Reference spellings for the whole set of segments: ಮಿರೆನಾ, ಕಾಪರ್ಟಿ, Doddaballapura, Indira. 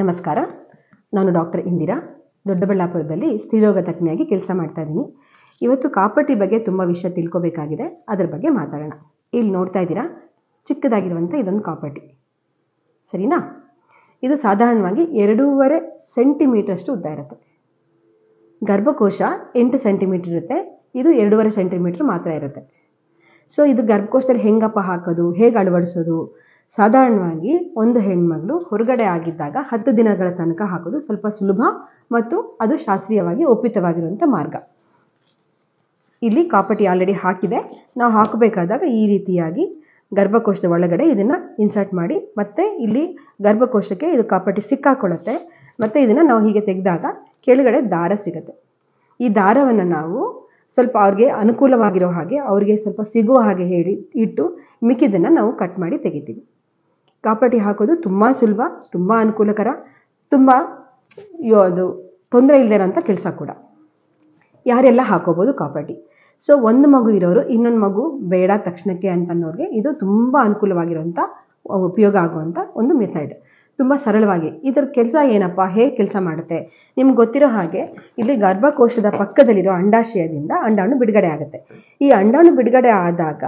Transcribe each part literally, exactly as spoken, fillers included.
ನಮಸ್ಕಾರ, ನಾನು ಡಾಕ್ಟರ್ ಇಂದಿರಾ, ದೊಡ್ಡಬಳ್ಳಾಪುರದಲ್ಲಿ ಸ್ತ್ರೀರೋಗ ತಜ್ಞೆಯಾಗಿ ಕೆಲಸ ಮಾಡ್ತಾ ಇದ್ದೀನಿ. ಇವತ್ತು ಕಾಪರ್ಟಿ ಬಗ್ಗೆ ತುಂಬಾ ವಿಷಯ ತಿಳ್ಕೋಬೇಕಾಗಿದೆ, ಅದರ ಬಗ್ಗೆ ಮಾತಾಡೋಣ. ಇಲ್ಲಿ ನೋಡ್ತಾ ಇದ್ದೀರಾ ಚಿಕ್ಕದಾಗಿರುವಂತ ಇದೊಂದು ಕಾಪರ್ಟಿ, ಸರಿನಾ? ಇದು ಸಾಧಾರಣವಾಗಿ ಎರಡೂವರೆ ಸೆಂಟಿಮೀಟರ್ ಅಷ್ಟು ಉದ್ದ ಇರುತ್ತೆ. ಗರ್ಭಕೋಶ ಎಂಟು ಸೆಂಟಿಮೀಟರ್ ಇರುತ್ತೆ, ಇದು ಎರಡೂವರೆ ಸೆಂಟಿಮೀಟರ್ ಮಾತ್ರ ಇರುತ್ತೆ. ಸೊ ಇದು ಗರ್ಭಕೋಶದಲ್ಲಿ ಹೆಂಗಪ್ಪ ಹಾಕೋದು, ಹೇಗೆ ಅಳವಡಿಸೋದು? ಸಾಧಾರಣವಾಗಿ ಒಂದು ಹೆಣ್ಮಗಳು ಹೊರಗಡೆ ಆಗಿದ್ದಾಗ ಹತ್ತು ದಿನಗಳ ತನಕ ಹಾಕೋದು ಸ್ವಲ್ಪ ಸುಲಭ ಮತ್ತು ಅದು ಶಾಸ್ತ್ರೀಯವಾಗಿ ಒಪ್ಪಿತವಾಗಿರುವಂಥ ಮಾರ್ಗ. ಇಲ್ಲಿ ಕಾಪಟಿ ಆಲ್ರೆಡಿ ಹಾಕಿದೆ. ನಾವು ಹಾಕಬೇಕಾದಾಗ ಈ ರೀತಿಯಾಗಿ ಗರ್ಭಕೋಶದ ಒಳಗಡೆ ಇದನ್ನು ಇನ್ಸರ್ಟ್ ಮಾಡಿ, ಮತ್ತೆ ಇಲ್ಲಿ ಗರ್ಭಕೋಶಕ್ಕೆ ಇದು ಕಾಪಟಿ ಸಿಕ್ಕಾಕೊಳ್ಳುತ್ತೆ. ಮತ್ತು ಇದನ್ನು ನಾವು ಹೀಗೆ ತೆಗೆದಾಗ ಕೆಳಗಡೆ ದಾರ ಸಿಗುತ್ತೆ. ಈ ದಾರವನ್ನು ನಾವು ಸ್ವಲ್ಪ ಅವ್ರಿಗೆ ಅನುಕೂಲವಾಗಿರೋ ಹಾಗೆ, ಅವ್ರಿಗೆ ಸ್ವಲ್ಪ ಸಿಗುವ ಹಾಗೆ ಹೇಳಿ ಇಟ್ಟು ಮಿಕ್ಕಿದನ್ನು ನಾವು ಕಟ್ ಮಾಡಿ ತೆಗಿತೀವಿ. ಕಾಪಟಿ ಹಾಕೋದು ತುಂಬ ಸುಲಭ, ತುಂಬ ಅನುಕೂಲಕರ, ತುಂಬ ಅದು ತೊಂದರೆ ಇಲ್ಲದೆ ಇರೋಂಥ ಕೆಲಸ ಕೂಡ. ಯಾರೆಲ್ಲ ಹಾಕೋಬೋದು ಕಾಪಟಿ? ಸೊ ಒಂದು ಮಗು ಇರೋರು ಇನ್ನೊಂದು ಮಗು ಬೇಡ ತಕ್ಷಣಕ್ಕೆ ಅಂತ ಅನ್ನೋರಿಗೆ ಇದು ತುಂಬ ಅನುಕೂಲವಾಗಿರೋಂಥ, ಉಪಯೋಗ ಆಗುವಂಥ ಒಂದು ಮೆಥಡ್. ತುಂಬ ಸರಳವಾಗಿ ಇದರ ಕೆಲಸ ಏನಪ್ಪ, ಹೇಗೆ ಕೆಲಸ ಮಾಡುತ್ತೆ? ನಿಮ್ಗೆ ಗೊತ್ತಿರೋ ಹಾಗೆ ಇಲ್ಲಿ ಗರ್ಭಕೋಶದ ಪಕ್ಕದಲ್ಲಿರೋ ಅಂಡಾಶಯದಿಂದ ಅಂಡಾಣು ಬಿಡುಗಡೆ ಆಗುತ್ತೆ. ಈ ಅಂಡಾಣು ಬಿಡುಗಡೆ ಆದಾಗ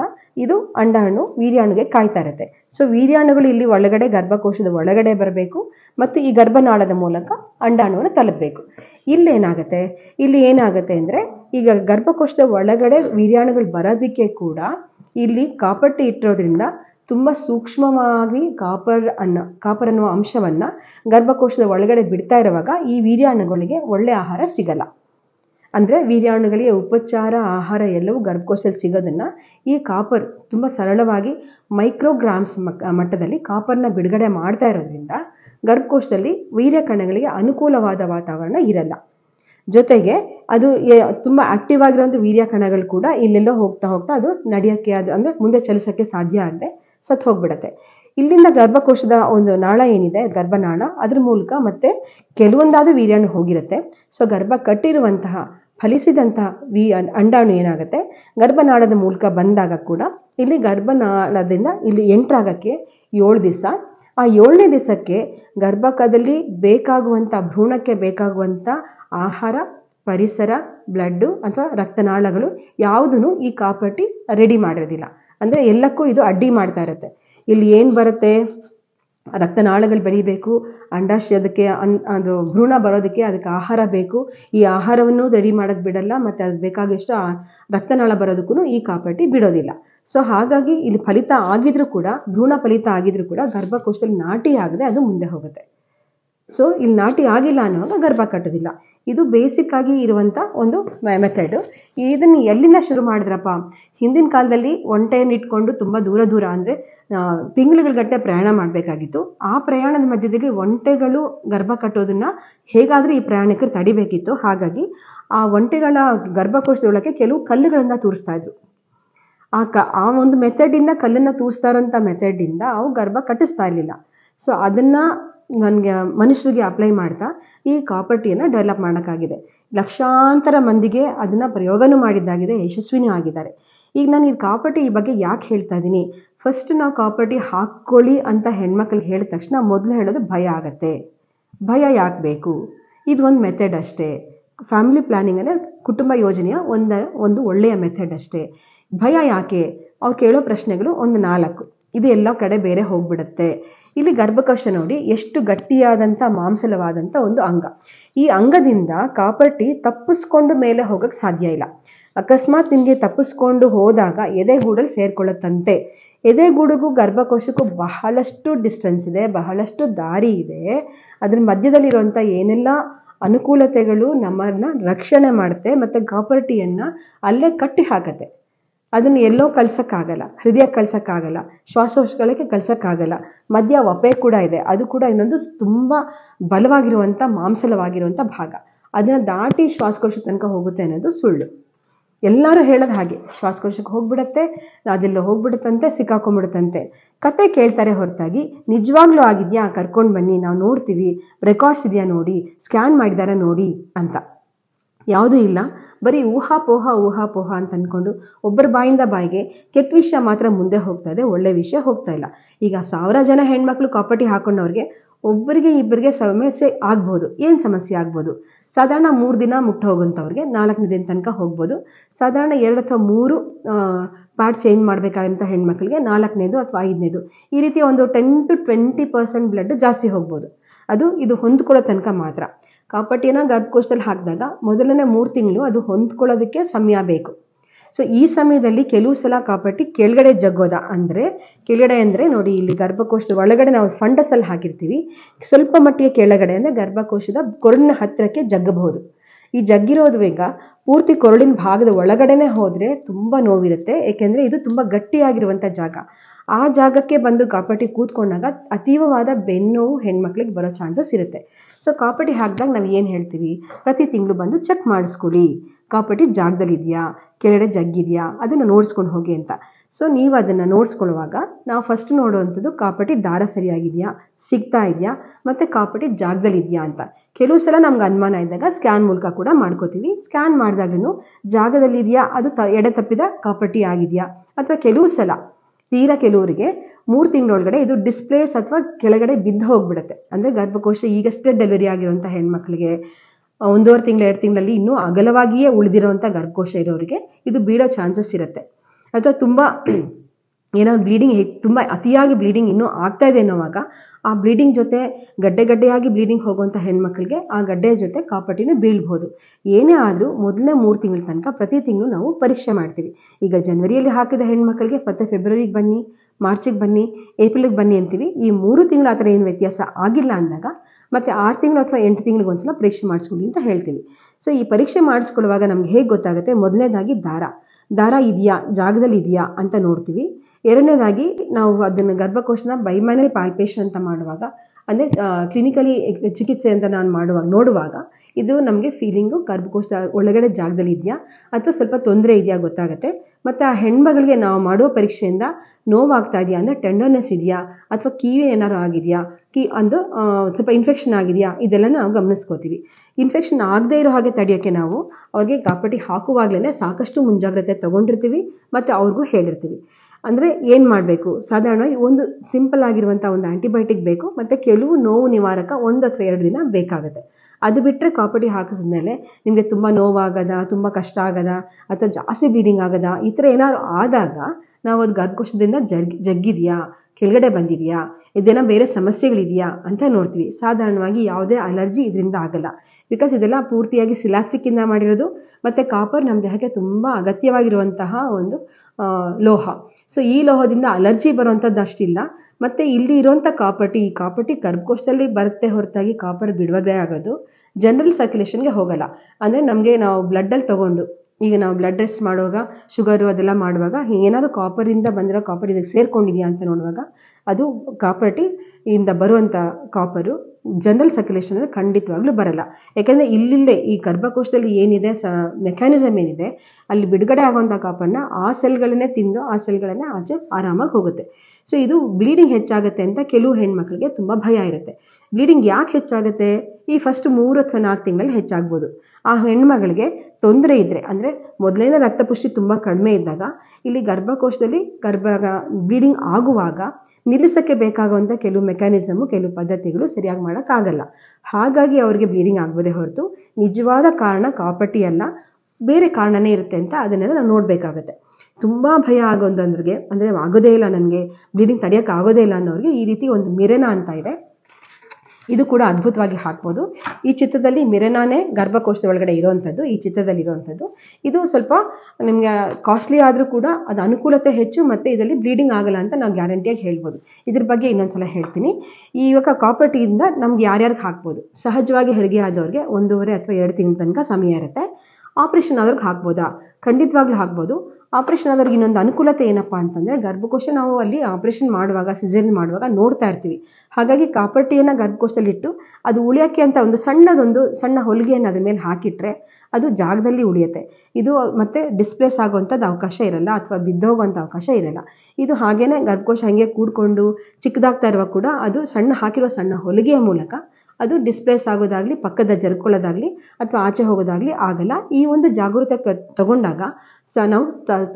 ಇದು ಅಂಡಾಣು ವೀರ್ಯಾಣುಗೆ ಕಾಯ್ತಾ ಇರುತ್ತೆ. ಸೊ ವೀರ್ಯಾಣುಗಳು ಇಲ್ಲಿ ಒಳಗಡೆ ಗರ್ಭಕೋಶದ ಒಳಗಡೆ ಬರಬೇಕು ಮತ್ತು ಈ ಗರ್ಭನಾಳದ ಮೂಲಕ ಅಂಡಾಣುವನ್ನು ತಲುಪಬೇಕು. ಇಲ್ಲೇನಾಗುತ್ತೆ, ಇಲ್ಲಿ ಏನಾಗುತ್ತೆ ಅಂದರೆ ಈಗ ಗರ್ಭಕೋಶದ ಒಳಗಡೆ ವೀರ್ಯಾಣುಗಳು ಬರೋದಕ್ಕೆ ಕೂಡ ಇಲ್ಲಿ ಕಾಪಟ್ಟಿ ಇಟ್ಟಿರೋದ್ರಿಂದ ತುಂಬ ಸೂಕ್ಷ್ಮವಾಗಿ ಕಾಪರ್ ಅನ್ನ ಕಾಪರ್ ಅನ್ನುವ ಅಂಶವನ್ನು ಗರ್ಭಕೋಶದ ಒಳಗಡೆ ಬಿಡ್ತಾ ಇರುವಾಗ ಈ ವೀರ್ಯಾಣುಗಳಿಗೆ ಒಳ್ಳೆಯ ಆಹಾರ ಸಿಗಲ್ಲ. ಅಂದರೆ ವೀರ್ಯಾಣುಗಳಿಗೆ ಉಪಚಾರ, ಆಹಾರ ಎಲ್ಲವೂ ಗರ್ಭಕೋಶದಲ್ಲಿ ಸಿಗೋದನ್ನು ಈ ಕಾಪರ್ ತುಂಬ ಸರಳವಾಗಿ ಮೈಕ್ರೋಗ್ರಾಮ್ಸ್ ಮಟ್ಟದಲ್ಲಿ ಕಾಪರ್ನ ಬಿಡುಗಡೆ ಮಾಡ್ತಾ ಇರೋದ್ರಿಂದ ಗರ್ಭಕೋಶದಲ್ಲಿ ವೀರ್ಯಕಣಗಳಿಗೆ ಅನುಕೂಲವಾದ ವಾತಾವರಣ ಇರಲ್ಲ. ಜೊತೆಗೆ ಅದು ತುಂಬ ಆಕ್ಟಿವ್ ಆಗಿರೋಂಥ ವೀರ್ಯಕಣಗಳು ಕೂಡ ಇಲ್ಲೆಲ್ಲೋ ಹೋಗ್ತಾ ಹೋಗ್ತಾ ಅದು ನಡೆಯೋಕ್ಕೆ, ಅದು ಅಂದರೆ ಮುಂದೆ ಚಲಿಸೋಕ್ಕೆ ಸಾಧ್ಯ ಆಗದೆ ಸತ್ತು ಹೋಗ್ಬಿಡತ್ತೆ. ಇಲ್ಲಿಂದ ಗರ್ಭಕೋಶದ ಒಂದು ನಾಳ ಏನಿದೆ, ಗರ್ಭನಾಳ, ಅದ್ರ ಮೂಲಕ ಮತ್ತೆ ಕೆಲವೊಂದಾದರೂ ವೀರ್ಯಾಣು ಹೋಗಿರುತ್ತೆ. ಸೊ ಗರ್ಭ ಕಟ್ಟಿರುವಂತಹ ಫಲಿಸಿದಂತಹ ವಿ ಅಂಡಾಣು ಏನಾಗುತ್ತೆ, ಗರ್ಭನಾಳದ ಮೂಲಕ ಬಂದಾಗ ಕೂಡ ಇಲ್ಲಿ ಗರ್ಭನಾಳದಿಂದ ಇಲ್ಲಿ ಎಂಟ್ರಾಗಕ್ಕೆ ಏಳು ದಿವಸ, ಆ ಏಳನೇ ದಿವಸಕ್ಕೆ ಗರ್ಭಕದಲ್ಲಿ ಬೇಕಾಗುವಂಥ, ಭ್ರೂಣಕ್ಕೆ ಬೇಕಾಗುವಂಥ ಆಹಾರ, ಪರಿಸರ, ಬ್ಲಡ್ಡು ಅಥವಾ ರಕ್ತನಾಳಗಳು ಯಾವುದೂ ಈ ಕಾಪರ್ಟಿ ರೆಡಿ ಮಾಡಿರೋದಿಲ್ಲ. ಅಂದರೆ ಎಲ್ಲಕ್ಕೂ ಇದು ಅಡ್ಡಿ ಮಾಡ್ತಾ ಇರುತ್ತೆ. ಇಲ್ಲಿ ಏನು ಬರುತ್ತೆ, ರಕ್ತನಾಳಗಳು ಬೆಳೀಬೇಕು, ಅಂಡಾಶಯದಕ್ಕೆ ಅನ್ ಅದು ಭ್ರೂಣ ಬರೋದಕ್ಕೆ ಅದಕ್ಕೆ ಆಹಾರ ಬೇಕು. ಈ ಆಹಾರವನ್ನು ರೆಡಿ ಮಾಡೋಕ್ಕೆ ಬಿಡಲ್ಲ, ಮತ್ತು ಅದಕ್ಕೆ ಬೇಕಾಗಿಷ್ಟು ರಕ್ತನಾಳ ಬರೋದಕ್ಕೂ ಈ ಕಾಪರ್ಟಿ ಬಿಡೋದಿಲ್ಲ. ಸೊ ಹಾಗಾಗಿ ಇಲ್ಲಿ ಫಲಿತ ಆಗಿದ್ರೂ ಕೂಡ, ಭ್ರೂಣ ಫಲಿತ ಆಗಿದ್ರೂ ಕೂಡ ಗರ್ಭಕೋಶದಲ್ಲಿ ನಾಟಿ ಆಗದೆ ಅದು ಮುಂದೆ ಹೋಗುತ್ತೆ. ಸೊ ಇಲ್ಲಿ ನಾಟಿ ಆಗಿಲ್ಲ ಅನ್ನುವಾಗ ಗರ್ಭ ಕಟ್ಟೋದಿಲ್ಲ. ಇದು ಬೇಸಿಕ್ ಆಗಿ ಇರುವಂಥ ಒಂದು ಮೆಥಡು. ಇದನ್ನು ಎಲ್ಲಿಂದ ಶುರು ಮಾಡಿದ್ರಪ್ಪ? ಹಿಂದಿನ ಕಾಲದಲ್ಲಿ ಒಂಟೆಯನ್ನು ಇಟ್ಕೊಂಡು ತುಂಬ ದೂರ ದೂರ, ಅಂದರೆ ತಿಂಗಳುಗಳ ಗಟ್ಟಲೆ ಪ್ರಯಾಣ ಮಾಡಬೇಕಾಗಿತ್ತು. ಆ ಪ್ರಯಾಣದ ಮಧ್ಯದಲ್ಲಿ ಒಂಟೆಗಳು ಗರ್ಭ ಕಟ್ಟೋದನ್ನು ಹೇಗಾದರೂ ಈ ಪ್ರಯಾಣಿಕರು ತಡಿಬೇಕಿತ್ತು. ಹಾಗಾಗಿ ಆ ಒಂಟೆಗಳ ಗರ್ಭಕೋಶದೊಳಗೆ ಕೆಲವು ಕಲ್ಲುಗಳನ್ನು ತೂರಿಸ್ತಾ ಇದ್ರು. ಆ ಕ ಆ ಒಂದು ಮೆಥಡಿಂದ, ಕಲ್ಲನ್ನು ತೂರಿಸ್ತಾ ಇರೋಂಥ ಮೆಥಡಿಂದ ಅವು ಗರ್ಭ ಕಟ್ಟಿಸ್ತಾ ಇರಲಿಲ್ಲ. ಸೊ ಅದನ್ನು ನನಗೆ ಮನುಷ್ಯರಿಗೆ ಅಪ್ಲೈ ಮಾಡ್ತಾ ಈ ಕಾಪರ್ಟಿಯನ್ನು ಡೆವಲಪ್ ಮಾಡೋಕ್ಕಾಗಿದೆ. ಲಕ್ಷಾಂತರ ಮಂದಿಗೆ ಅದನ್ನು ಪ್ರಯೋಗನೂ ಮಾಡಿದ್ದಾಗಿದೆ, ಯಶಸ್ವಿನೂ ಆಗಿದ್ದಾರೆ. ಈಗ ನಾನು ಈ ಕಾಪರ್ಟಿ ಈ ಬಗ್ಗೆ ಯಾಕೆ ಹೇಳ್ತಾ ಇದ್ದೀನಿ? ಫಸ್ಟ್ ನಾವು ಕಾಪರ್ಟಿ ಹಾಕ್ಕೊಳ್ಳಿ ಅಂತ ಹೆಣ್ಮಕ್ಳಿಗೆ ಹೇಳಿದ ತಕ್ಷಣ ಮೊದಲು ಹೇಳೋದು ಭಯ ಆಗತ್ತೆ. ಭಯ ಯಾಕೆ ಬೇಕು? ಇದು ಒಂದು ಮೆಥಡ್ ಅಷ್ಟೇ. ಫ್ಯಾಮಿಲಿ ಪ್ಲಾನಿಂಗ್ ಅಂದರೆ ಕುಟುಂಬ ಯೋಜನೆಯ ಒಂದು ಒಂದು ಒಳ್ಳೆಯ ಮೆಥಡ್ ಅಷ್ಟೇ. ಭಯ ಯಾಕೆ? ಅವ್ರು ಕೇಳೋ ಪ್ರಶ್ನೆಗಳು ಒಂದು ನಾಲ್ಕು, ಇದು ಎಲ್ಲ ಕಡೆ ಬೇರೆ ಹೋಗ್ಬಿಡುತ್ತೆ. ಇಲ್ಲಿ ಗರ್ಭಕೋಶ ನೋಡಿ, ಎಷ್ಟು ಗಟ್ಟಿಯಾದಂಥ ಮಾಂಸಲವಾದಂಥ ಒಂದು ಅಂಗ. ಈ ಅಂಗದಿಂದ ಕಾಪರ್ಟಿ ತಪ್ಪಿಸ್ಕೊಂಡು ಮೇಲೆ ಹೋಗೋಕ್ಕೆ ಸಾಧ್ಯ ಇಲ್ಲ. ಅಕಸ್ಮಾತ್ ನಿಮಗೆ ತಪ್ಪಿಸ್ಕೊಂಡು ಹೋದಾಗ ಎದೆಗೂಡಲ್ಲಿ ಸೇರಿಕೊಳ್ಳುತ್ತಂತೆ. ಎದೆಗೂಡಿಗೂ ಗರ್ಭಕೋಶಕ್ಕೂ ಬಹಳಷ್ಟು ಡಿಸ್ಟೆನ್ಸ್ ಇದೆ, ಬಹಳಷ್ಟು ದಾರಿ ಇದೆ. ಅದ್ರ ಮಧ್ಯದಲ್ಲಿರುವಂಥ ಏನೆಲ್ಲ ಅನುಕೂಲತೆಗಳು ನಮ್ಮನ್ನ ರಕ್ಷಣೆ ಮಾಡುತ್ತೆ ಮತ್ತು ಕಾಪರ್ಟಿಯನ್ನು ಅಲ್ಲೇ ಕಟ್ಟಿ ಹಾಕತ್ತೆ. ಅದನ್ನು ಎಲ್ಲೋ ಕಳ್ಸೋಕ್ಕಾಗಲ್ಲ, ಹೃದಯಕ್ಕೆ ಕಳ್ಸೋಕ್ಕಾಗಲ್ಲ, ಶ್ವಾಸಕೋಶಗಳಿಗೆ ಕಳ್ಸೋಕ್ಕಾಗಲ್ಲ. ಮಧ್ಯ ಒಪೆ ಕೂಡ ಇದೆ, ಅದು ಕೂಡ ಇನ್ನೊಂದು ತುಂಬ ಬಲವಾಗಿರುವಂಥ ಮಾಂಸಲವಾಗಿರುವಂಥ ಭಾಗ. ಅದನ್ನು ದಾಟಿ ಶ್ವಾಸಕೋಶ ತನಕ ಹೋಗುತ್ತೆ ಅನ್ನೋದು ಸುಳ್ಳು. ಎಲ್ಲರೂ ಹೇಳೋದು ಹಾಗೆ, ಶ್ವಾಸಕೋಶಕ್ಕೆ ಹೋಗ್ಬಿಡುತ್ತೆ, ಅದೆಲ್ಲ ಹೋಗ್ಬಿಡುತ್ತಂತೆ, ಸಿಕ್ಕಾಕೊಂಡ್ಬಿಡುತ್ತಂತೆ ಕತೆ ಕೇಳ್ತಾರೆ ಹೊರತಾಗಿ ನಿಜವಾಗ್ಲೂ ಆಗಿದೆಯಾ, ಕರ್ಕೊಂಡು ಬನ್ನಿ, ನಾವು ನೋಡ್ತೀವಿ, ರೆಕಾರ್ಡ್ಸ್ ಇದೆಯಾ ನೋಡಿ, ಸ್ಕ್ಯಾನ್ ಮಾಡಿದಾರ ನೋಡಿ ಅಂತ ಯಾವುದೂ ಇಲ್ಲ, ಬರೀ ಊಹಾಪೋಹ ಊಹಾಪೋಹ ಅಂತ ಅಂದ್ಕೊಂಡು ಒಬ್ಬರ ಬಾಯಿಂದ ಬಾಯಿಗೆ ಕೆಟ್ಟ ವಿಷಯ ಮಾತ್ರ ಮುಂದೆ ಹೋಗ್ತಾ ಇದೆ, ಒಳ್ಳೆ ವಿಷಯ ಹೋಗ್ತಾ ಇಲ್ಲ. ಈಗ ಸಾವಿರ ಜನ ಹೆಣ್ಮಕ್ಳು ಕಾಪಟಿ ಹಾಕೊಂಡವ್ರಿಗೆ ಒಬ್ಬರಿಗೆ ಇಬ್ಬರಿಗೆ ಸಮಸ್ಯೆ ಆಗ್ಬೋದು. ಏನು ಸಮಸ್ಯೆ ಆಗ್ಬೋದು? ಸಾಧಾರಣ ಮೂರು ದಿನ ಮುಟ್ಟು ಹೋಗುವಂಥವ್ರಿಗೆ ನಾಲ್ಕನೇ ದಿನ ತನಕ ಹೋಗ್ಬೋದು. ಸಾಧಾರಣ ಎರಡು ಅಥವಾ ಮೂರು ಪ್ಯಾಡ್ ಚೇಂಜ್ ಮಾಡಬೇಕಾದಂಥ ಹೆಣ್ಮಕ್ಳಿಗೆ ನಾಲ್ಕನೇದು ಅಥವಾ ಐದನೇದು, ಈ ರೀತಿ ಒಂದು ten to twenty percent blood ಜಾಸ್ತಿ ಹೋಗ್ಬೋದು. ಅದು ಇದು ಹೊಂದ್ಕೊಳ್ಳೋ ತನಕ ಮಾತ್ರ. ಕಾಪಟಿಯನ್ನು ಗರ್ಭಕೋಶದಲ್ಲಿ ಹಾಕಿದಾಗ ಮೊದಲನೇ ಮೂರು ತಿಂಗಳು ಅದು ಹೊಂದ್ಕೊಳ್ಳೋದಕ್ಕೆ ಸಮಯ ಬೇಕು. ಸೊ ಈ ಸಮಯದಲ್ಲಿ ಕೆಲವು ಸಲ ಕಾಪಟಿ ಕೆಳಗಡೆ ಜಗ್ಗೋದ, ಅಂದರೆ ಕೆಳಗಡೆ ಅಂದರೆ ನೋಡಿ ಇಲ್ಲಿ ಗರ್ಭಕೋಶದ ಒಳಗಡೆ ನಾವು ಫಂಡಸಲ್ಲಿ ಹಾಕಿರ್ತೀವಿ, ಸ್ವಲ್ಪ ಮಟ್ಟಿಗೆ ಕೆಳಗಡೆ ಅಂದರೆ ಗರ್ಭಕೋಶದ ಕೊರಳಿನ ಹತ್ತಿರಕ್ಕೆ ಜಗ್ಗಬಹುದು. ಈ ಜಗ್ಗಿರೋದು ಬೇಗ ಪೂರ್ತಿ ಕೊರಳಿನ ಭಾಗದ ಒಳಗಡೆನೆ ಹೋದರೆ ತುಂಬ ನೋವಿರುತ್ತೆ, ಏಕೆಂದರೆ ಇದು ತುಂಬ ಗಟ್ಟಿಯಾಗಿರುವಂಥ ಜಾಗ. ಆ ಜಾಗಕ್ಕೆ ಬಂದು ಕಾಪಟಿ ಕೂತ್ಕೊಂಡಾಗ ಅತೀವವಾದ ಬೆನ್ನೋವು ಹೆಣ್ಮಕ್ಳಿಗೆ ಬರೋ ಚಾನ್ಸಸ್ ಇರುತ್ತೆ. ಸೊ ಕಾಪಟಿ ಹಾಕಿದಾಗ ನಾವು ಏನು ಹೇಳ್ತೀವಿ, ಪ್ರತಿ ತಿಂಗಳು ಬಂದು ಚೆಕ್ ಮಾಡಿಸ್ಕೊಳ್ಳಿ, ಕಾಪಟಿ ಜಾಗದಲ್ಲಿದೆಯಾ, ಕೆಳಗಡೆ ಜಗ್ಗಿದೆಯಾ, ಅದನ್ನು ನೋಡಿಸ್ಕೊಂಡು ಹೋಗಿ ಅಂತ. ಸೊ ನೀವು ಅದನ್ನು ನೋಡಿಸ್ಕೊಳ್ಳುವಾಗ ನಾವು ಫಸ್ಟ್ ನೋಡುವಂಥದ್ದು ಕಾಪಟಿ ದಾರ ಸರಿಯಾಗಿದೆಯಾ, ಸಿಗ್ತಾ ಇದೆಯಾ, ಮತ್ತು ಕಾಪಟಿ ಜಾಗದಲ್ಲಿದೆಯಾ ಅಂತ. ಕೆಲವು ಸಲ ನಮ್ಗೆ ಅನುಮಾನ ಇದ್ದಾಗ ಸ್ಕ್ಯಾನ್ ಮೂಲಕ ಕೂಡ ಮಾಡ್ಕೋತೀವಿ. ಸ್ಕ್ಯಾನ್ ಮಾಡಿದಾಗ್ಲೂ ಜಾಗದಲ್ಲಿದೆಯಾ, ಅದು ತ ಎಡೆ ತಪ್ಪಿದ ಕಾಪಟಿ ಆಗಿದೆಯಾ, ಅಥವಾ ಕೆಲವು ಸಲ ತೀರಾ ಕೆಲವರಿಗೆ ಮೂರು ತಿಂಗಳೊಳಗಡೆ ಇದು ಡಿಸ್ಪ್ಲೇಸ್ ಅಥವಾ ಕೆಳಗಡೆ ಬಿದ್ದು ಹೋಗ್ಬಿಡುತ್ತೆ. ಅಂದರೆ ಗರ್ಭಕೋಶ ಈಗಷ್ಟೇ ಡೆಲಿವರಿ ಆಗಿರುವಂಥ ಹೆಣ್ಮಕ್ಳಿಗೆ, ಒಂದೂವರೆ ತಿಂಗಳು ಎರಡು ತಿಂಗಳಲ್ಲಿ ಇನ್ನೂ ಅಗಲವಾಗಿಯೇ ಉಳಿದಿರೋವಂಥ ಗರ್ಭಕೋಶ ಇರೋರಿಗೆ ಇದು ಬೀಳೋ ಚಾನ್ಸಸ್ ಇರುತ್ತೆ. ಅಥವಾ ತುಂಬ ಏನೋ ಬ್ಲೀಡಿಂಗ್ ಹೆ ತುಂಬ ಅತಿಯಾಗಿ ಬ್ಲೀಡಿಂಗ್ ಇನ್ನೂ ಆಗ್ತಾ ಇದೆ ಅನ್ನೋವಾಗ ಆ ಬ್ಲೀಡಿಂಗ್ ಜೊತೆ ಗಡ್ಡೆ ಗಡ್ಡೆಯಾಗಿ ಬ್ಲೀಡಿಂಗ್ ಹೋಗುವಂಥ ಹೆಣ್ಮಕ್ಳಿಗೆ ಆ ಗಡ್ಡೆಯ ಜೊತೆ ಕಾಪಟಿನೂ ಬೀಳ್ಬೋದು. ಏನೇ ಆದರೂ ಮೊದಲನೇ ಮೂರು ತಿಂಗಳ ತನಕ ಪ್ರತಿ ತಿಂಗಳು ನಾವು ಪರೀಕ್ಷೆ ಮಾಡ್ತೀವಿ. ಈಗ ಜನವರಿಯಲ್ಲಿ ಹಾಕಿದ ಹೆಣ್ಮಕ್ಳಿಗೆ ಮತ್ತೆ ಫೆಬ್ರವರಿಗೆ ಬನ್ನಿ, ಮಾರ್ಚಿಗೆ ಬನ್ನಿ, ಏಪ್ರಿಲಿಗೆ ಬನ್ನಿ ಅಂತೀವಿ. ಈ ಮೂರು ತಿಂಗಳು ಆ ಥರ ಏನು ವ್ಯತ್ಯಾಸ ಆಗಿಲ್ಲ ಅಂದಾಗ ಮತ್ತೆ ಆರು ತಿಂಗಳು ಅಥವಾ ಎಂಟು ತಿಂಗಳಿಗೆ ಒಂದ್ಸಲ ಪರೀಕ್ಷೆ ಮಾಡಿಸ್ಕೊಳ್ಳಿ ಅಂತ ಹೇಳ್ತೀವಿ. ಸೊ ಈ ಪರೀಕ್ಷೆ ಮಾಡಿಸ್ಕೊಳ್ಳುವಾಗ ನಮ್ಗೆ ಹೇಗೆ ಗೊತ್ತಾಗುತ್ತೆ? ಮೊದಲನೇದಾಗಿ ದಾರ ದಾರ ಇದೆಯಾ, ಜಾಗದಲ್ಲಿ ಇದೆಯಾ ಅಂತ ನೋಡ್ತೀವಿ. ಎರಡನೇದಾಗಿ ನಾವು ಅದನ್ನು ಗರ್ಭಕೋಶನ ಬೈಮ್ಯಾನಲ್ ಪಾಲ್ಪೇಷನ್ ಅಂತ ಮಾಡುವಾಗ, ಅಂದರೆ ಕ್ಲಿನಿಕಲಿ ಚಿಕಿತ್ಸೆ ಅಂತ ನಾನು ಮಾಡುವಾಗ ನೋಡುವಾಗ ಇದು ನಮಗೆ ಫೀಲಿಂಗು ಗರ್ಭಕೋಶದ ಒಳಗಡೆ ಜಾಗದಲ್ಲಿ ಇದೆಯಾ ಅಥವಾ ಸ್ವಲ್ಪ ತೊಂದರೆ ಇದೆಯಾ ಗೊತ್ತಾಗುತ್ತೆ. ಮತ್ತು ಆ ಹೆಣ್ಮಗಳಿಗೆ ನಾವು ಮಾಡುವ ಪರೀಕ್ಷೆಯಿಂದ ನೋವಾಗ್ತಾ ಇದೆಯಾ, ಅಂದರೆ ಟೆಂಡರ್ನೆಸ್ ಇದೆಯಾ ಅಥವಾ ಕಿವಿ ಏನಾರು ಆಗಿದೆಯಾ, ಕಿ ಅಂದು ಸ್ವಲ್ಪ ಇನ್ಫೆಕ್ಷನ್ ಆಗಿದೆಯಾ, ಇದೆಲ್ಲ ನಾವು ಗಮನಿಸ್ಕೋತೀವಿ. ಇನ್ಫೆಕ್ಷನ್ ಆಗದೆ ಇರೋ ಹಾಗೆ ತಡೆಯೋಕ್ಕೆ ನಾವು ಅವ್ರಿಗೆ ಕಾಪಟಿ ಹಾಕುವಾಗಲೇ ಸಾಕಷ್ಟು ಮುಂಜಾಗ್ರತೆ ತೊಗೊಂಡಿರ್ತೀವಿ ಮತ್ತು ಅವ್ರಿಗೂ ಹೇಳಿರ್ತೀವಿ. ಅಂದರೆ ಏನು ಮಾಡಬೇಕು? ಸಾಧಾರಣವಾಗಿ ಒಂದು ಸಿಂಪಲ್ ಆಗಿರುವಂಥ ಒಂದು ಆ್ಯಂಟಿಬಯೋಟಿಕ್ ಬೇಕು, ಮತ್ತು ಕೆಲವು ನೋವು ನಿವಾರಕ ಒಂದು ಅಥವಾ ಎರಡು ದಿನ ಬೇಕಾಗುತ್ತೆ. ಅದು ಬಿಟ್ಟರೆ ಕಾಪಟಿ ಹಾಕಿಸಿದ್ಮೇಲೆ ನಿಮಗೆ ತುಂಬ ನೋವಾಗದ, ತುಂಬ ಕಷ್ಟ ಆಗದ, ಅಥವಾ ಜಾಸ್ತಿ ಬ್ಲೀಡಿಂಗ್ ಆಗದ, ಈ ಥರ ಏನಾದ್ರು ಆದಾಗ ನಾವು ಅದು ಗರ್ಭಕೋಶದಿಂದ ಜಗ್ ಜಗ್ಗಿದೆಯಾ ಕೆಳಗಡೆ ಬಂದಿದೆಯಾ, ಇದೇನೋ ಬೇರೆ ಸಮಸ್ಯೆಗಳಿದೆಯಾ ಅಂತ ನೋಡ್ತೀವಿ. ಸಾಧಾರಣವಾಗಿ ಯಾವುದೇ ಅಲರ್ಜಿ ಇದರಿಂದ ಆಗಲ್ಲ, ಬಿಕಾಸ್ ಇದೆಲ್ಲ ಪೂರ್ತಿಯಾಗಿ ಸಿಲಾಸ್ಟಿಕ್ಕಿಂದ ಮಾಡಿರೋದು, ಮತ್ತು ಕಾಪರ್ ನಮ್ಮ ದೇಹಕ್ಕೆ ತುಂಬ ಅಗತ್ಯವಾಗಿರುವಂತಹ ಒಂದು ಲೋಹ. ಸೊ ಈ ಲೋಹದಿಂದ ಅಲರ್ಜಿ ಬರುವಂಥದ್ದು ಅಷ್ಟಿಲ್ಲ. ಮತ್ತು ಇಲ್ಲಿ ಇರೋಂಥ ಕಾಪಟಿ ಈ ಕಾಪಟಿ ಗರ್ಭಕೋಶದಲ್ಲಿ ಬರುತ್ತೆ ಹೊರತಾಗಿ ಕಾಪರ್ ಬಿಡುವದೇ ಆಗೋದು, ಜನರಲ್ ಸರ್ಕ್ಯುಲೇಷನ್ಗೆ ಹೋಗಲ್ಲ. ಅಂದರೆ ನಮಗೆ ನಾವು ಬ್ಲಡ್ಡಲ್ಲಿ ತೊಗೊಂಡು ಈಗ ನಾವು ಬ್ಲಡ್ ಟೆಸ್ಟ್ ಮಾಡುವಾಗ ಶುಗರು ಅದೆಲ್ಲ ಮಾಡುವಾಗ ಏನಾದ್ರು ಕಾಪರಿಂದ ಬಂದಿರೋ ಕಾಪರ್ ಇದಕ್ಕೆ ಸೇರ್ಕೊಂಡಿದೆಯಾ ಅಂತ ನೋಡುವಾಗ ಅದು ಕಾಪಟಿ ಇಂದ ಬರುವಂಥ ಕಾಪರು ಜನರಲ್ ಸರ್ಕ್ಯುಲೇಷನಲ್ಲಿ ಖಂಡಿತವಾಗ್ಲೂ ಬರಲ್ಲ. ಯಾಕೆಂದರೆ ಇಲ್ಲಿಲ್ಲೇ ಈ ಗರ್ಭಕೋಶದಲ್ಲಿ ಏನಿದೆ ಸ ಮೆಕ್ಯಾನಿಸಮ್ ಏನಿದೆ ಅಲ್ಲಿ ಬಿಡುಗಡೆ ಆಗುವಂಥ ಕಾಪರ್ನ ಆ ಸೆಲ್ಗಳನ್ನೇ ತಿಂದು ಆ ಸೆಲ್ಗಳನ್ನೇ ಆಚೆ ಆರಾಮಾಗಿ ಹೋಗುತ್ತೆ. ಸೊ ಇದು ಬ್ಲೀಡಿಂಗ್ ಹೆಚ್ಚಾಗುತ್ತೆ ಅಂತ ಕೆಲವು ಹೆಣ್ಮಕ್ಳಿಗೆ ತುಂಬ ಭಯ ಇರುತ್ತೆ. ಬ್ಲೀಡಿಂಗ್ ಯಾಕೆ ಹೆಚ್ಚಾಗುತ್ತೆ? ಈ ಫಸ್ಟ್ ಮೂರು ಅಥವಾ ನಾಲ್ಕು ತಿಂಗಳಲ್ಲಿ ಹೆಚ್ಚಾಗ್ಬೋದು. ಆ ಹೆಣ್ಮಗಳಿಗೆ ತೊಂದರೆ ಇದ್ದರೆ, ಅಂದರೆ ಮೊದಲಿನ ರಕ್ತಪುಷ್ಟಿ ತುಂಬ ಕಡಿಮೆ ಇದ್ದಾಗ ಇಲ್ಲಿ ಗರ್ಭಕೋಶದಲ್ಲಿ ಗರ್ಭ ಬ್ಲೀಡಿಂಗ್ ಆಗುವಾಗ ನಿಲ್ಲಿಸೋಕ್ಕೆ ಬೇಕಾಗುವಂಥ ಕೆಲವು ಮೆಕ್ಯಾನಿಸಮು ಕೆಲವು ಪದ್ಧತಿಗಳು ಸರಿಯಾಗಿ ಮಾಡೋಕ್ಕಾಗಲ್ಲ. ಹಾಗಾಗಿ ಅವರಿಗೆ ಬ್ಲೀಡಿಂಗ್ ಆಗಬೋದೇ ಹೊರತು ನಿಜವಾದ ಕಾರಣ ಕಾಪಟಿ ಅಲ್ಲ, ಬೇರೆ ಕಾರಣನೇ ಇರುತ್ತೆ ಅಂತ ಅದನ್ನೆಲ್ಲ ನಾವು ನೋಡಬೇಕಾಗತ್ತೆ. ತುಂಬ ಭಯ ಆಗೋದಂದ್ರಿಗೆ, ಅಂದರೆ ಆಗೋದೇ ಇಲ್ಲ ನನಗೆ ಬ್ಲೀಡಿಂಗ್ ತಡೆಯೋಕ್ಕೆ ಆಗೋದೇ ಇಲ್ಲ ಅನ್ನೋರಿಗೆ ಈ ರೀತಿ ಒಂದು ಮಿರೆನಾ ಅಂತ ಇದೆ, ಇದು ಕೂಡ ಅದ್ಭುತವಾಗಿ ಹಾಕ್ಬೋದು. ಈ ಚಿತ್ರದಲ್ಲಿ ಮಿರೆನಾನೇ ಗರ್ಭಕೋಶದ ಒಳಗಡೆ ಇರೋವಂಥದ್ದು, ಈ ಚಿತ್ರದಲ್ಲಿ ಇರೋವಂಥದ್ದು. ಇದು ಸ್ವಲ್ಪ ನಿಮಗೆ ಕಾಸ್ಟ್ಲಿ ಆದರೂ ಕೂಡ ಅದು ಅನುಕೂಲತೆ ಹೆಚ್ಚು, ಮತ್ತು ಇದರಲ್ಲಿ ಬ್ಲೀಡಿಂಗ್ ಆಗಲ್ಲ ಅಂತ ನಾವು ಗ್ಯಾರಂಟಿಯಾಗಿ ಹೇಳ್ಬೋದು. ಇದ್ರ ಬಗ್ಗೆ ಇನ್ನೊಂದು ಸಲ ಹೇಳ್ತೀನಿ. ಇವಾಗ ಕಾಪಟಿಯಿಂದ ನಮ್ಗೆ ಯಾರ್ಯಾರಿಗೆ ಹಾಕ್ಬೋದು? ಸಹಜವಾಗಿ ಹೆರಿಗೆ ಆದವ್ರಿಗೆ ಒಂದೂವರೆ ಅಥವಾ ಎರಡು ತಿಂಗಳ ತನಕ ಸಮಯ ಇರುತ್ತೆ. ಆಪ್ರೇಷನ್ ಆದವ್ರಿಗೆ ಹಾಕ್ಬೋದಾ? ಖಂಡಿತವಾಗ್ಲೂ ಹಾಕ್ಬೋದು. ಆಪ್ರೇಷನ್ ಆದವ್ರಿಗೆ ಇನ್ನೊಂದು ಅನುಕೂಲತೆ ಏನಪ್ಪ ಅಂತಂದರೆ ಗರ್ಭಕೋಶ ನಾವು ಅಲ್ಲಿ ಆಪ್ರೇಷನ್ ಮಾಡುವಾಗ ಸಿಜರಿನ್ ಮಾಡುವಾಗ ನೋಡ್ತಾ ಇರ್ತೀವಿ. ಹಾಗಾಗಿ ಕಾಪಟಿಯನ್ನು ಗರ್ಭಕೋಶದಲ್ಲಿಟ್ಟು ಅದು ಉಳಿಯೋಕ್ಕೆ ಅಂತ ಒಂದು ಸಣ್ಣದೊಂದು ಸಣ್ಣ ಹೊಲಿಗೆಯನ್ನು ಅದ್ರ ಮೇಲೆ ಹಾಕಿಟ್ರೆ ಅದು ಜಾಗದಲ್ಲಿ ಉಳಿಯುತ್ತೆ. ಇದು ಮತ್ತೆ ಡಿಸ್ಪ್ಲೇಸ್ ಆಗೋವಂಥದ್ದು ಅವಕಾಶ ಇರಲ್ಲ ಅಥವಾ ಬಿದ್ದೋಗುವಂಥ ಅವಕಾಶ ಇರಲ್ಲ. ಇದು ಹಾಗೇನೆ ಗರ್ಭಕೋಶ ಹಾಗೆ ಕೂಡಿಕೊಂಡು ಚಿಕ್ಕದಾಗ್ತಾ ಇರುವಾಗ ಕೂಡ ಅದು ಸಣ್ಣ ಹಾಕಿರೋ ಸಣ್ಣ ಹೊಲಿಗೆಯ ಮೂಲಕ ಅದು ಡಿಸ್ಪ್ಲೇಸ್ ಆಗೋದಾಗಲಿ ಪಕ್ಕದ ಜರ್ಕೊಳ್ಳೋದಾಗಲಿ ಅಥವಾ ಆಚೆ ಹೋಗೋದಾಗಲಿ ಆಗಲ್ಲ. ಈ ಒಂದು ಜಾಗೃತಿ ತಗೊಂಡಾಗ ಸ ನಾವು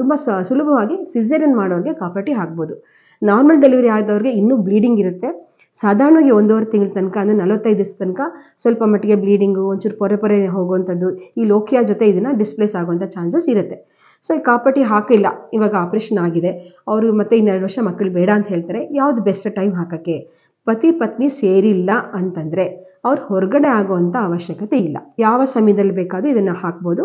ತುಂಬ ಸುಲಭವಾಗಿ ಸಿಸೇರಿಯನ್ ಮಾಡೋರಿಗೆ ಕಾಪರೇಟಿವ್ ಆಗ್ಬೋದು. ನಾರ್ಮಲ್ ಡೆಲಿವರಿ ಆದವರಿಗೆ ಇನ್ನೂ ಬ್ಲೀಡಿಂಗ್ ಇರುತ್ತೆ. ಸಾಧಾರಣವಾಗಿ ಒಂದೂವರೆ ತಿಂಗಳ ತನಕ ಅಂದರೆ ನಲವತ್ತೈದು ದಿವಸ ತನಕ ಸ್ವಲ್ಪ ಮಟ್ಟಿಗೆ ಬ್ಲೀಡಿಂಗು ಒಂಚೂರು ಪೊರೆ ಪೊರೆ ಹೋಗುವಂಥದ್ದು ಈ ಲೋಕಿಯ ಜೊತೆ ಇದನ್ನು ಡಿಸ್ಪ್ಲೇಸ್ ಆಗುವಂಥ ಚಾನ್ಸಸ್ ಇರುತ್ತೆ. ಸೊ ಈ ಕಾಪಟಿ ಹಾಕಿಲ್ಲ, ಇವಾಗ ಆಪರೇಷನ್ ಆಗಿದೆ, ಅವರು ಮತ್ತೆ ಇನ್ನೆರಡು ವರ್ಷ ಮಕ್ಕಳು ಬೇಡ ಅಂತ ಹೇಳ್ತಾರೆ. ಯಾವ್ದು ಬೆಸ್ಟ್ ಟೈಮ್ ಹಾಕೋಕ್ಕೆ? ಪತಿ ಪತ್ನಿ ಸೇರಿಲ್ಲ ಅಂತಂದರೆ ಅವ್ರು ಹೊರಗಡೆ ಆಗುವಂಥ ಅವಶ್ಯಕತೆ ಇಲ್ಲ. ಯಾವ ಸಮಯದಲ್ಲಿ ಬೇಕಾದರೂ ಇದನ್ನು ಹಾಕ್ಬೋದು.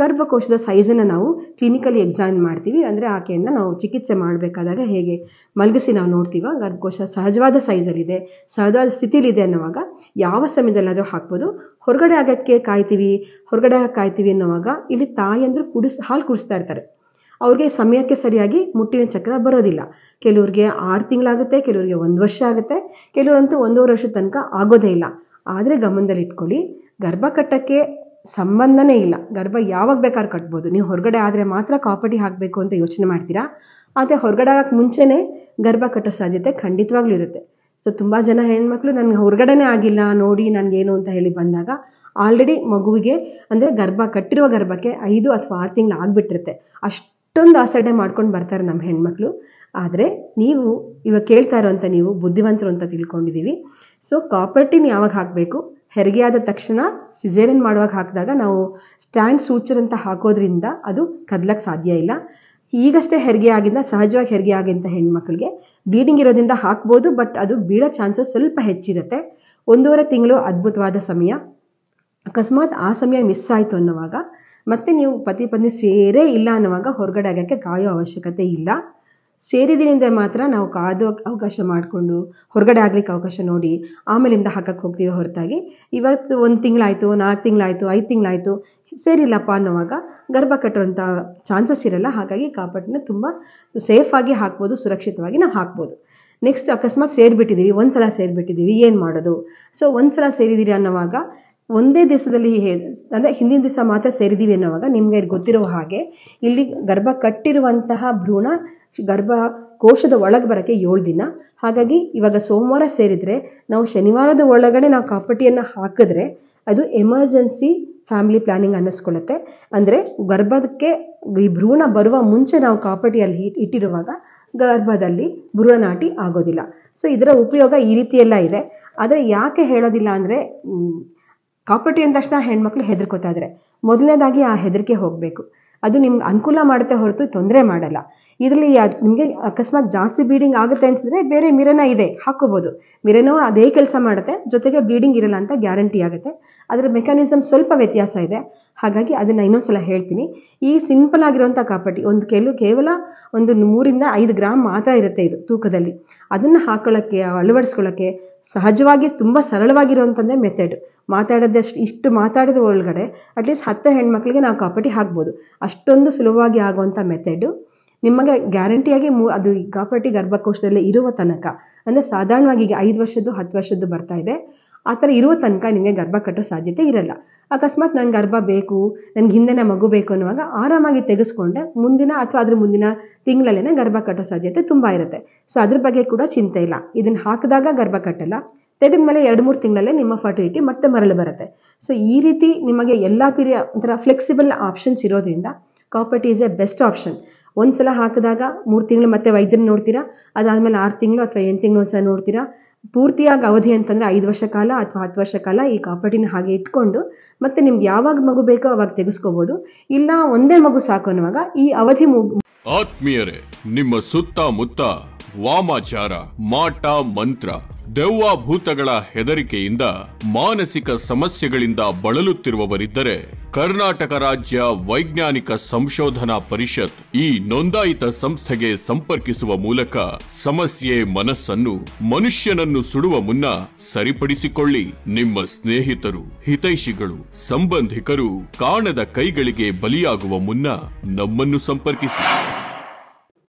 ಗರ್ಭಕೋಶದ ಸೈಜನ್ನು ನಾವು ಕ್ಲಿನಿಕಲಿ ಎಕ್ಸಾಮಿನ್ ಮಾಡ್ತೀವಿ. ಅಂದರೆ ಆಕೆಯನ್ನು ನಾವು ಚಿಕಿತ್ಸೆ ಮಾಡಬೇಕಾದಾಗ ಹೇಗೆ ಮಲಗಿಸಿ ನಾವು ನೋಡ್ತೀವೋ ಗರ್ಭಕೋಶ ಸಹಜವಾದ ಸೈಜಲ್ಲಿದೆ, ಸಹಜವಾದ ಸ್ಥಿತಿಲಿದೆ ಅನ್ನೋವಾಗ ಯಾವ ಸಮಯದಲ್ಲಾದರೂ ಹಾಕ್ಬೋದು. ಹೊರಗಡೆ ಆಗೋಕ್ಕೆ ಕಾಯ್ತೀವಿ, ಹೊರಗಡೆ ಕಾಯ್ತೀವಿ ಅನ್ನೋವಾಗ ಇಲ್ಲಿ ತಾಯಂದ್ರೆ ಕುಡಿಸ್ ಹಾಲು ಕುಡಿಸ್ತಾ ಇರ್ತಾರೆ, ಅವ್ರಿಗೆ ಸಮಯಕ್ಕೆ ಸರಿಯಾಗಿ ಮುಟ್ಟಿನ ಚಕ್ರ ಬರೋದಿಲ್ಲ. ಕೆಲವ್ರಿಗೆ ಆರು ತಿಂಗಳಾಗುತ್ತೆ, ಕೆಲವರಿಗೆ ಒಂದು ವರ್ಷ ಆಗುತ್ತೆ, ಕೆಲವರಂತೂ ಒಂದೂವರೆ ವರ್ಷದ ತನಕ ಆಗೋದೇ ಇಲ್ಲ. ಆದರೆ ಗಮನದಲ್ಲಿ ಇಟ್ಕೊಳ್ಳಿ, ಗರ್ಭ ಕಟ್ಟಕ್ಕೆ ಸಂಬಂಧನೇ ಇಲ್ಲ. ಗರ್ಭ ಯಾವಾಗ ಬೇಕಾದ್ರೂ ಕಟ್ಬೋದು. ನೀವು ಹೊರಗಡೆ ಆದರೆ ಮಾತ್ರ ಕಾಪಟಿ ಹಾಕಬೇಕು ಅಂತ ಯೋಚನೆ ಮಾಡ್ತೀರಾ, ಆದರೆ ಹೊರಗಡೆ ಆಗಕ್ಕೆ ಮುಂಚೆನೇ ಗರ್ಭ ಕಟ್ಟೋ ಸಾಧ್ಯತೆ ಖಂಡಿತವಾಗ್ಲೂ ಇರುತ್ತೆ. ಸೊ ತುಂಬ ಜನ ಹೆಣ್ಮಕ್ಳು ನನಗೆ ಹೊರಗಡೆನೇ ಆಗಿಲ್ಲ ನೋಡಿ ನನಗೇನು ಅಂತ ಹೇಳಿ ಬಂದಾಗ ಆಲ್ರೆಡಿ ಮಗುವಿಗೆ ಅಂದರೆ ಗರ್ಭ ಕಟ್ಟಿರುವ ಗರ್ಭಕ್ಕೆ ಐದು ಅಥವಾ ಆರು ತಿಂಗಳು ಆಗಿಬಿಟ್ಟಿರುತ್ತೆ. ಅಷ್ಟು ಅಷ್ಟೊಂದು ಆಸಡೆ ಮಾಡ್ಕೊಂಡು ಬರ್ತಾರೆ ನಮ್ಮ ಹೆಣ್ಮಕ್ಳು. ಆದರೆ ನೀವು ಇವಾಗ ಕೇಳ್ತಾ ಇರೋವಂಥ ನೀವು ಬುದ್ಧಿವಂತರು ಅಂತ ತಿಳ್ಕೊಂಡಿದ್ದೀವಿ. ಸೊ ಕಾಪರ್ಟಿನ ಯಾವಾಗ ಹಾಕಬೇಕು? ಹೆರಿಗೆ ಆದ ತಕ್ಷಣ ಸಿಸೇರಿಯನ್ ಮಾಡುವಾಗ ಹಾಕಿದಾಗ ನಾವು ಸ್ಟ್ಯಾಂಡ್ ಸೂಚರ್ ಅಂತ ಹಾಕೋದ್ರಿಂದ ಅದು ಕದಲಕ್ಕೆ ಸಾಧ್ಯ ಇಲ್ಲ. ಈಗಷ್ಟೇ ಹೆರಿಗೆ ಆಗಿದ್ದ ಸಹಜವಾಗಿ ಹೆರಿಗೆ ಆಗಿದ್ದ ಹೆಣ್ಮಕ್ಳಿಗೆ ಬ್ಲೀಡಿಂಗ್ ಇರೋದ್ರಿಂದ ಹಾಕ್ಬೋದು, ಬಟ್ ಅದು ಬೀಳೋ ಚಾನ್ಸಸ್ ಸ್ವಲ್ಪ ಹೆಚ್ಚಿರುತ್ತೆ. ಒಂದೂವರೆ ತಿಂಗಳು ಅದ್ಭುತವಾದ ಸಮಯ. ಅಕಸ್ಮಾತ್ ಆ ಸಮಯ ಮಿಸ್ ಆಯಿತು ಅನ್ನೋವಾಗ ಮತ್ತೆ ನೀವು ಪತಿ ಪತ್ನಿ ಸೇರೇ ಇಲ್ಲ ಅನ್ನುವಾಗ ಹೊರಗಡೆ ಆಗೋಕ್ಕೆ ಕಾಯೋ ಅವಶ್ಯಕತೆ ಇಲ್ಲ. ಸೇರಿದಿನಿಂದ ಮಾತ್ರ ನಾವು ಕಾದೋ ಅವಕಾಶ ಮಾಡಿಕೊಂಡು ಹೊರಗಡೆ ಆಗ್ಲಿಕ್ಕೆ ಅವಕಾಶ ನೋಡಿ ಆಮೇಲಿಂದ ಹಾಕಕ್ಕೆ ಹೋಗ್ತೀವಿ ಹೊರತಾಗಿ ಇವತ್ತು ಒಂದು ತಿಂಗಳಾಯಿತು, ನಾಲ್ಕು ತಿಂಗಳಾಯಿತು, ಐದು ತಿಂಗಳಾಯಿತು ಸೇರಿಲ್ಲಪ್ಪ ಅನ್ನೋವಾಗ ಗರ್ಭ ಕಟ್ಟುವಂಥ ಚಾನ್ಸಸ್ ಇರಲ್ಲ. ಹಾಗಾಗಿ ಕಾಪಟಿನ ತುಂಬ ಸೇಫಾಗಿ ಹಾಕ್ಬೋದು, ಸುರಕ್ಷಿತವಾಗಿ ನಾವು ಹಾಕ್ಬೋದು. ನೆಕ್ಸ್ಟ್ ಅಕಸ್ಮಾತ್ ಸೇರಿಬಿಟ್ಟಿದ್ದೀವಿ, ಒಂದು ಸಲ ಸೇರಿಬಿಟ್ಟಿದ್ದೀವಿ, ಏನು ಮಾಡೋದು? ಸೊ ಒಂದು ಸಲ ಸೇರಿದ್ದೀರಿ ಅನ್ನೋವಾಗ ಒಂದೇ ದಿವಸದಲ್ಲಿ ಅಂದರೆ ಹಿಂದಿನ ದಿವಸ ಮಾತ್ರ ಸೇರಿದ್ದೀವಿ ಅನ್ನೋವಾಗ ನಿಮಗೆ ಗೊತ್ತಿರುವ ಹಾಗೆ ಇಲ್ಲಿ ಗರ್ಭ ಕಟ್ಟಿರುವಂತಹ ಭ್ರೂಣ ಗರ್ಭಕೋಶದ ಒಳಗೆ ಬರೋಕ್ಕೆ ಏಳು ದಿನ. ಹಾಗಾಗಿ ಇವಾಗ ಸೋಮವಾರ ಸೇರಿದರೆ ನಾವು ಶನಿವಾರದ ಒಳಗಡೆ ನಾವು ಕಾಪಟಿಯನ್ನು ಹಾಕಿದ್ರೆ ಅದು ಎಮರ್ಜೆನ್ಸಿ ಫ್ಯಾಮಿಲಿ ಪ್ಲಾನಿಂಗ್ ಅನ್ನಿಸ್ಕೊಳ್ಳುತ್ತೆ. ಅಂದರೆ ಗರ್ಭಕ್ಕೆ ಈ ಭ್ರೂಣ ಬರುವ ಮುಂಚೆ ನಾವು ಕಾಪಟಿಯಲ್ಲಿ ಇಟ್ಟಿರುವಾಗ ಗರ್ಭದಲ್ಲಿ ಭ್ರೂಣ ನಾಟಿ ಆಗೋದಿಲ್ಲ. ಸೊ ಇದರ ಉಪಯೋಗ ಈ ರೀತಿಯೆಲ್ಲ ಇದೆ. ಆದರೆ ಯಾಕೆ ಹೇಳೋದಿಲ್ಲ ಅಂದರೆ ಕಾಪರ್ಟಿ ಅಂದ ತಕ್ಷಣ ಹೆಣ್ಮಕ್ಳು ಹೆದರ್ಕೋತಾ ಇದ್ದಾರೆ. ಮೊದಲನೇದಾಗಿ ಆ ಹೆದರಿಕೆ ಹೋಗಬೇಕು. ಅದು ನಿಮ್ಗೆ ಅನುಕೂಲ ಮಾಡುತ್ತೆ ಹೊರತು ತೊಂದರೆ ಮಾಡಲ್ಲ. ಇದರಲ್ಲಿ ನಿಮಗೆ ಅಕಸ್ಮಾತ್ ಜಾಸ್ತಿ ಬ್ಲೀಡಿಂಗ್ ಆಗುತ್ತೆ ಅನಿಸಿದ್ರೆ ಬೇರೆ ಮಿರನ ಇದೆ, ಹಾಕೋಬೋದು. ಮಿರನೋ ಅದೇ ಕೆಲಸ ಮಾಡುತ್ತೆ, ಜೊತೆಗೆ ಬ್ಲೀಡಿಂಗ್ ಇರಲ್ಲ ಅಂತ ಗ್ಯಾರಂಟಿ ಆಗುತ್ತೆ. ಅದರ ಮೆಕ್ಯಾನಿಸಮ್ ಸ್ವಲ್ಪ ವ್ಯತ್ಯಾಸ ಇದೆ, ಹಾಗಾಗಿ ಅದನ್ನು ಇನ್ನೊಂದ್ಸಲ ಹೇಳ್ತೀನಿ. ಈ ಸಿಂಪಲ್ ಆಗಿರುವಂಥ ಕಾಪಟಿ ಒಂದು ಕೆಲವು ಕೇವಲ ಒಂದು ಮೂರಿಂದ ಐದು ಗ್ರಾಮ್ ಮಾತ್ರ ಇರುತ್ತೆ ಇದು ತೂಕದಲ್ಲಿ. ಅದನ್ನು ಹಾಕೊಳ್ಳೋಕ್ಕೆ ಅಳವಡಿಸ್ಕೊಳ್ಳೋಕ್ಕೆ ಸಹಜವಾಗಿ ತುಂಬ ಸರಳವಾಗಿರುವಂಥದ್ದೇ ಮೆಥಡ್. ಮಾತಾಡೋದಷ್ಟು ಇಷ್ಟು ಮಾತಾಡಿದ ಒಳಗಡೆ ಅಟ್ಲೀಸ್ಟ್ ಹತ್ತು ಹೆಣ್ಮಕ್ಳಿಗೆ ನಾವು ಕಾಪಟಿ ಹಾಕ್ಬೋದು. ಅಷ್ಟೊಂದು ಸುಲಭವಾಗಿ ಆಗುವಂಥ ಮೆಥಡು. ನಿಮಗೆ ಗ್ಯಾರಂಟಿಯಾಗಿ ಮೂ ಅದು ಕಾಪಟಿ ಗರ್ಭಕೋಶದಲ್ಲೇ ಇರುವ ತನಕ ಅಂದರೆ ಸಾಧಾರಣವಾಗಿ ಈಗ ಐದು ವರ್ಷದ್ದು ಹತ್ತು ವರ್ಷದ್ದು ಬರ್ತಾ ಇದೆ, ಆ ಥರ ಇರುವ ತನಕ ನಿಮಗೆ ಗರ್ಭ ಕಟ್ಟೋ ಸಾಧ್ಯತೆ ಇರಲ್ಲ. ಅಕಸ್ಮಾತ್ ನನ್ನ ಗರ್ಭ ಬೇಕು, ನನಗೆ ಹಿಂದೆನೇ ಮಗು ಬೇಕು ಅನ್ನುವಾಗ ಆರಾಮಾಗಿ ತೆಗೆಸ್ಕೊಂಡೆ ಮುಂದಿನ ಅಥವಾ ಅದ್ರ ಮುಂದಿನ ತಿಂಗಳಲ್ಲೇನೆ ಗರ್ಭ ಕಟ್ಟೋ ಸಾಧ್ಯತೆ ತುಂಬ ಇರುತ್ತೆ. ಸೊ ಅದ್ರ ಬಗ್ಗೆ ಕೂಡ ಚಿಂತೆ ಇಲ್ಲ. ಇದನ್ನು ಹಾಕಿದಾಗ ಗರ್ಭ ಕಟ್ಟಲ್ಲ, ತೆಗೆದ ಮೇಲೆ ಎರಡು ಮೂರು ತಿಂಗಳಲ್ಲೇ ನಿಮ್ಮ ಫರ್ಟಿಲಿಟಿ ಮತ್ತೆ ಮರಳು ಬರುತ್ತೆ. ಸೊ ಈ ರೀತಿ ನಿಮಗೆ ಎಲ್ಲ ತಿರಿಯ ಒಂಥರ ಫ್ಲೆಕ್ಸಿಬಲ್ ಆಪ್ಷನ್ಸ್ ಇರೋದ್ರಿಂದ ಕಾಪರ್ಟಿ is a best option. ಒಂದು ಸಲ ಹಾಕಿದಾಗ ಮೂರು ತಿಂಗಳು ಮತ್ತೆ ವೈದ್ಯರು ನೋಡ್ತೀರಾ, ಅದಾದಮೇಲೆ ಆರು ತಿಂಗಳು ಅಥವಾ ಎಂಟು ತಿಂಗಳು ಸಹ ನೋಡ್ತೀರಾ. ಪೂರ್ತಿಯಾಗಿ ಅವಧಿ ಅಂತಂದರೆ ಐದು ವರ್ಷ ಕಾಲ ಅಥವಾ ಹತ್ತು ವರ್ಷ ಕಾಲ ಈ ಕಾಪರ್ಟಿನ ಹಾಗೆ ಇಟ್ಕೊಂಡು ಮತ್ತೆ ನಿಮ್ಗೆ ಯಾವಾಗ ಮಗು ಬೇಕೋ ಅವಾಗ ತೆಗೆಸ್ಕೋಬೋದು. ಇಲ್ಲ ಒಂದೇ ಮಗು ಸಾಕು ಅನ್ನುವಾಗ ಈ ಅವಧಿ ಮುಗ. ಆತ್ಮೀಯರೇ, ನಿಮ್ಮ ಸುತ್ತಮುತ್ತ ವಾಮಾಚಾರ, ಮಾಟ ಮಂತ್ರ, ದೆವ್ವಾಭೂತಗಳ ಹೆದರಿಕೆಯಿಂದ ಮಾನಸಿಕ ಸಮಸ್ಯೆಗಳಿಂದ ಬಳಲುತ್ತಿರುವವರಿದ್ದರೆ ಕರ್ನಾಟಕ ರಾಜ್ಯ ವೈಜ್ಞಾನಿಕ ಸಂಶೋಧನಾ ಪರಿಷತ್ ಈ ನೋಂದಾಯಿತ ಸಂಸ್ಥೆಗೆ ಸಂಪರ್ಕಿಸುವ ಮೂಲಕ ಸಮಸ್ಯೆ ಮನಸ್ಸನ್ನು ಮನುಷ್ಯನನ್ನು ಸುಡುವ ಮುನ್ನ ಸರಿಪಡಿಸಿಕೊಳ್ಳಿ. ನಿಮ್ಮ ಸ್ನೇಹಿತರು, ಹಿತೈಷಿಗಳು, ಸಂಬಂಧಿಕರು ಕಾಣದ ಕೈಗಳಿಗೆ ಬಲಿಯಾಗುವ ಮುನ್ನ ನಮ್ಮನ್ನು ಸಂಪರ್ಕಿಸಿ.